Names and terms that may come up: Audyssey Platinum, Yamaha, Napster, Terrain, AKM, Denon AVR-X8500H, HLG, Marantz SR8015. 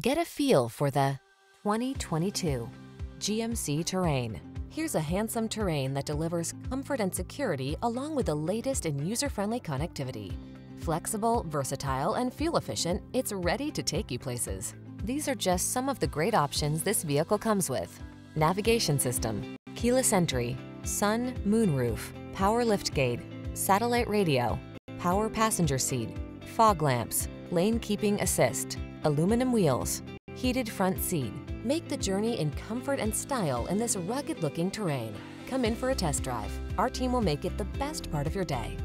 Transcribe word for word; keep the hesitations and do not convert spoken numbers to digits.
Get a feel for the twenty twenty-two G M C Terrain. Here's a handsome Terrain that delivers comfort and security along with the latest in user-friendly connectivity. Flexible, versatile, and fuel-efficient, it's ready to take you places. These are just some of the great options this vehicle comes with: navigation system, keyless entry, sun, moon roof, power liftgate, satellite radio, power passenger seat, fog lamps, lane keeping assist, aluminum wheels, heated front seat. Make the journey in comfort and style in this rugged-looking Terrain. Come in for a test drive. Our team will make it the best part of your day.